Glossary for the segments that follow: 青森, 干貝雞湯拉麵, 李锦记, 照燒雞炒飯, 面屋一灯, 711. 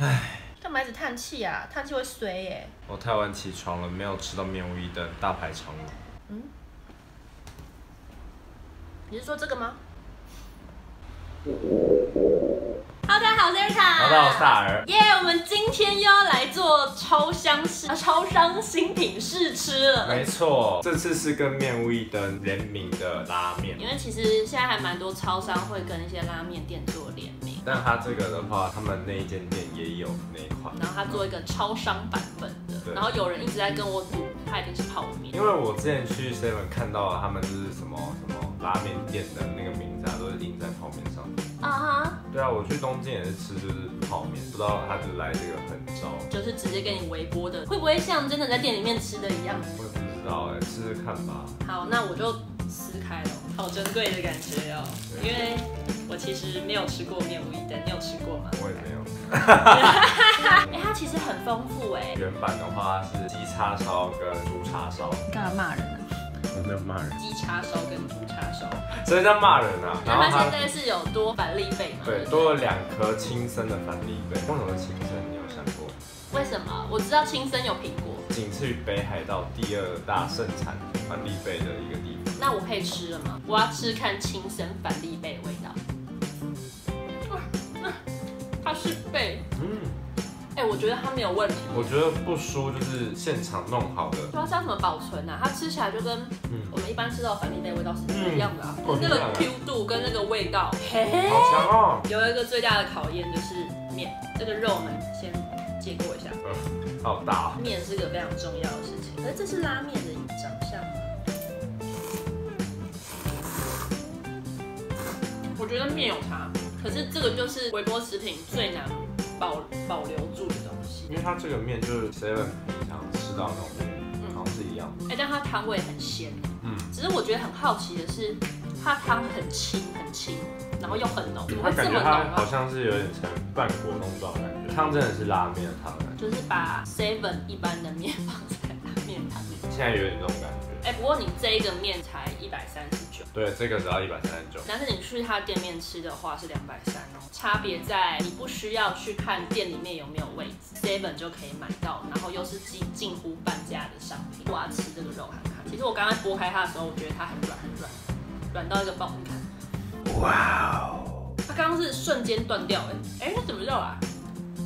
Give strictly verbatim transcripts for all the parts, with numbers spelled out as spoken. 唉，干嘛一直叹气啊？叹气会衰耶、欸。我太晚起床了，没有吃到面无一的大排长龙。嗯？你是说这个吗？ 大家好，我是瑞塔。大家好，我是大儿。耶，我们今天又要来做超商市、超商新品试吃了。没错，这次是跟面屋一灯联名的拉面。因为其实现在还蛮多超商会跟一些拉面店做联名。但它这个的话，他们那一间店也有那一款。然后它做一个超商版本的。然后有人一直在跟我赌，它一定是泡面。因为我之前去 seven 看到了他们就是什么什么拉面店的那个名字啊，都是印在泡面上面。啊哈、uh。Huh. 对啊，我去东京也是吃就是泡面，不知道他就来这个很招，就是直接给你微波的，会不会像真的在店里面吃的一样？我也不知道哎、欸，试试看吧。好，那我就撕开了，好珍贵的感觉哦、喔，因为我其实没有吃过面无一灯，你有吃过吗？我也没有。哎，它其实很丰富哎、欸。原版的话是鸡叉烧跟猪叉烧。你干嘛骂人啊？ 在骂人，鸡叉烧跟猪叉烧，所以在骂人啊。然后它现在是有多反栗贝嘛？对，多了两颗青森的反栗贝。为什么青森？你有想过？为什么？我知道青森有苹果，仅次于北海道第二大盛产反栗贝的一个地方。那我可以吃了吗？我要吃看青森反栗贝的味道。它是贝，嗯。 哎、欸，我觉得它没有问题。我觉得不输就是现场弄好的。它是要怎么保存啊？它吃起来就跟我们一般吃到的反栗贝味道是一样的啊，嗯、那个 Q 度跟那个味道。嘿嘿好强哦！有一个最大的考验就是面，这个肉呢先借过一下。嗯，好大、哦。面是个非常重要的事情。可是这是拉面的长相吗？我觉得面有差，可是这个就是微波食品最难。 保保留住的东西，因为它这个面就是 seven 平常吃到那种面，好像是一样的。哎、欸，但它汤味很鲜。嗯，只是我觉得很好奇的是，它汤很清很清，然后又很浓，怎么会这么浓啊？好像是有点成半果冻状的感觉。汤真的是拉面的汤，就是把 seven 一般的面放在拉面汤里。现在有点这种感觉。哎、欸，不过你这一个面才一百三十九。对，这个只要一百三十九。但是你去他店面吃的话是两百三。 差别在你不需要去看店里面有没有位置 ，seven 就可以买到，然后又是近近乎半价的商品。我要吃这个肉看看。其实我刚刚剥开它的时候，我觉得它很软很软，软到一个爆，你看。哇哦！它刚刚是瞬间断掉哎、欸，哎、欸，它什么肉啊？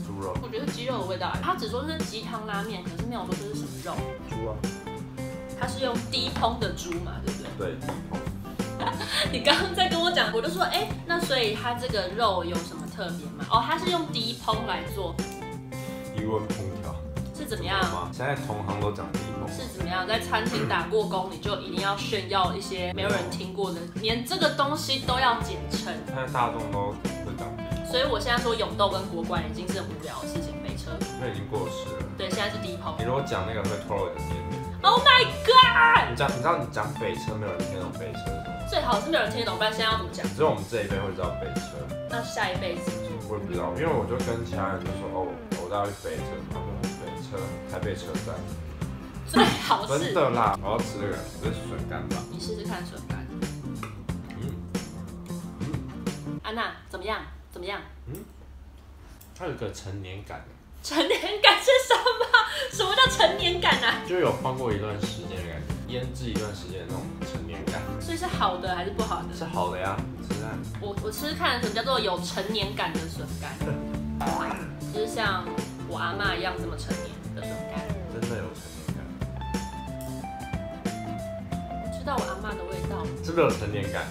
猪肉。我觉得是鸡肉的味道、欸。它只说是鸡汤拉面，可是没有说这是什么肉。猪啊。它是用低烹的猪嘛，对不对？对，低烹。 你刚刚在跟我讲，我就说，哎、欸，那所以它这个肉有什么特别吗？哦，它是用低烹来做，低温烹调是怎么样？现在同行都讲低烹是怎么样？在餐厅打过工，你就一定要炫耀一些没有人听过的，连这个东西都要简称。现在大众都会讲低烹，所以我现在说永豆跟国馆已经是很无聊的事情，没车，那已经过时了。对，现在是低烹。你如果讲那个会透露你的年龄。Oh my god！ 你讲，你知道你讲北车没有人听懂北车。 最好是没有人听懂，不然现在要怎么讲？只有我们这一辈会知道北车，那下一辈子我也不知道，因为我就跟其他人就说哦，我大概去北车，然后北车台北车站。最好是真的啦，我要吃这个，这是笋干吧？你试试看笋干。嗯嗯，安娜怎么样？怎么样？嗯，它有一个成年感。成年感是什么？什么叫成年感啊？就有放过一段时间的感觉。 腌制一段时间那种成年感，所以是好的还是不好的？是好的呀，你吃看。我我吃看什么叫做有成年感的笋干，就是像我阿嬤一样这么成年的笋干，真的有成年感。吃到我阿嬤的味道，是不是有成年感？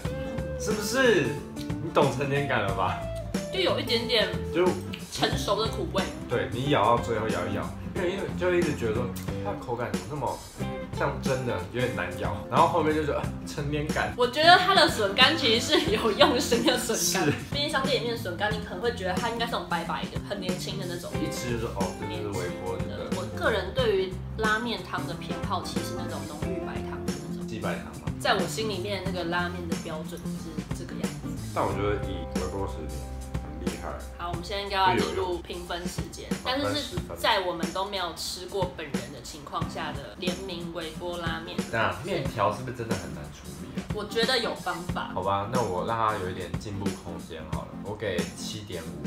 是不是？你懂成年感了吧？就有一点点，就成熟的苦味。对你咬到最后咬一咬，因为就一直觉得说它的口感怎么那么。 像真的有点难咬，然后后面就是、呃、成年感。我觉得它的笋干其实是有用心的笋干，便利商店里面的笋干，你可能会觉得它应该是那种白白的、很年轻的那种。一吃就是哦，这就是微波的。我个人对于拉面汤的偏好，其实那种浓郁白汤的那种。鸡白汤吗？在我心里面，那个拉面的标准是这个样子。但我觉得以微波食品很厉害。好，我们现在应该要进入评分时间，但是是在我们都没有吃过本人。 情况下的联名微波拉面，那面条是不是真的很难处理啊？我觉得有方法。好吧，那我让它有一点进步空间好了，我给七点五。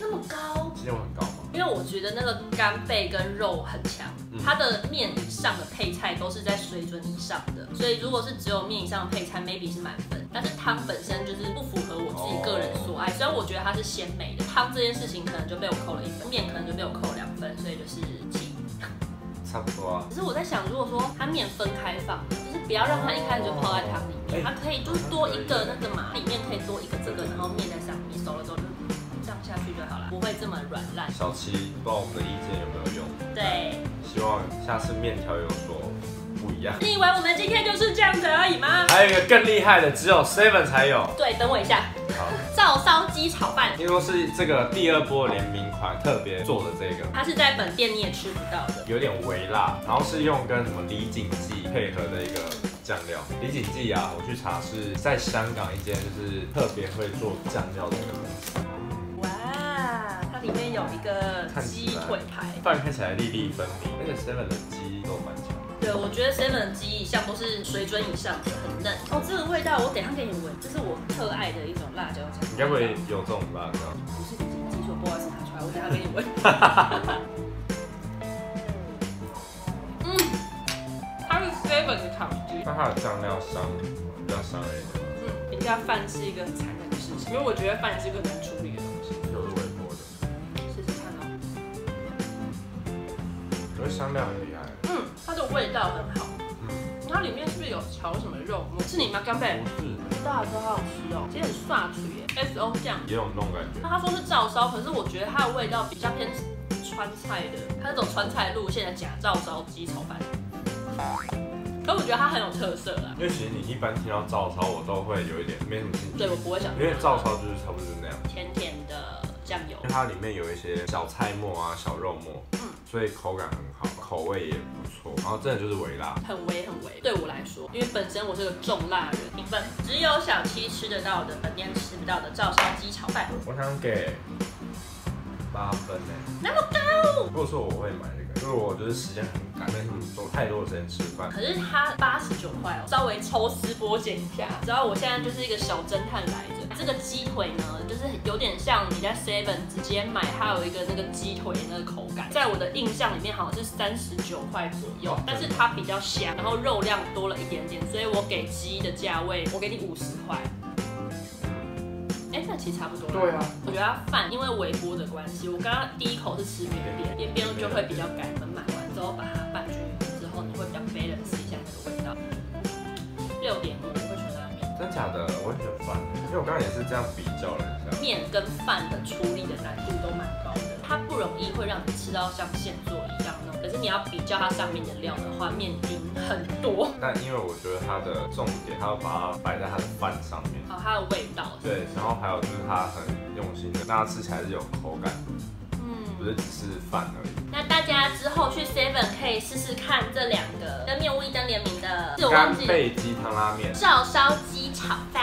那么高？七点五很高吗？因为我觉得那个干贝跟肉很强，它的面以上的配菜都是在水准以上的，所以如果是只有面以上的配菜 ，maybe 是满分。但是汤本身就是不符合我自己个人所爱，虽然我觉得它是鲜美的，汤这件事情可能就被我扣了一分，面可能就被我扣了两分，所以就是七。差不多啊。只是我在想，如果说它面分开放，就是不要让它一开始就泡在汤里面，它可以就是多一个那个嘛，里面可以多一个这个，然后面在上面，熟了之后就。 下去就好了，不会这么软烂。小七，不知道我们的意见有没有用？对，希望下次面条有所不一样。你以为我们今天就是这样子而已吗？还有一个更厉害的，只有 seven 才有。对，等我一下。好，照烧鸡炒饭，听说是这个第二波联名款特别做的这个，它是在本店你也吃不到的，有点微辣，然后是用跟什么李锦记配合的一个。 酱料李锦记啊，我去查是在香港一间就是特别会做酱料的公司。哇，它里面有一个鸡腿排，饭看起来粒粒分明。那个 seven 的鸡都蛮强。对，我觉得 seven 的鸡一向都是水准以上的，很嫩。哦，这个味道我等一下给你闻，这是我特爱的一种辣椒酱。你该不会有这种辣椒？不是李锦记，我不好意思拿出来，我等一下给你闻。嗯，它是 seven 的烤。 但它的酱料伤，比较伤人。嗯，评价饭是一个很残忍的事情，因为我觉得饭也是一个难处理的东西，又是微波的。试试看哦。可是香料很厉害。嗯，它的味道很好。嗯，它里面是不是有炒什么肉？是你吗？干贝？不是。大家都好吃哦，其实很涮嘴耶。S O 酱也有那种感觉。那他说是照烧，可是我觉得它的味道比较偏川菜的，它那种川菜路线的假照烧鸡炒饭。 可我觉得它很有特色啦，因为其实你一般听到照烧，我都会有一点没什么兴趣。对，我不会想，因为照烧就是差不多就是那样，甜甜的酱油，它里面有一些小菜末啊、小肉末，嗯，所以口感很好，口味也不错。然后真的就是微辣，很微很微。对我来说，因为本身我是个重辣人，评分只有小七吃得到的，本店吃不到的照烧鸡炒饭，我想给八分呢、欸，那么高。如果说我会买这个。 因为我就是时间很赶，没什么做太多的时间吃饭。可是它八十九块哦，稍微抽丝剥茧一下。只要我现在就是一个小侦探来着。这个鸡腿呢，就是有点像你在 seven 直接买，它有一个那个鸡腿那个口感。在我的印象里面好像是三十九块左右，但是它比较香，然后肉量多了一点点，所以我给鸡的价位，我给你五十块。 哎，那其实差不多。对啊，我觉得它饭因为微波的关系，我刚刚第一口是吃边边，边边就会比较干。我们买完之后把它拌均匀之后，你会比较 balance 一下那个味道。六点五，我会选拉面。真假的，我会选饭，因为我刚刚也是这样比较了一下，面跟饭的处理的难度都蛮高的，它不容易会让你吃到像现做一样那种。可是你要比较它上面的料的话，面赢很多。但因为我觉得它的重点，它要把它摆在它的饭上面。 它的味道对，然后还有就是它很用心的，那吃起来是有口感，嗯，不是只是饭而已。那大家之后去 seven 可以试试看这两个跟面屋一灯联名的，是我忘记干贝鸡汤拉面、照烧鸡炒饭。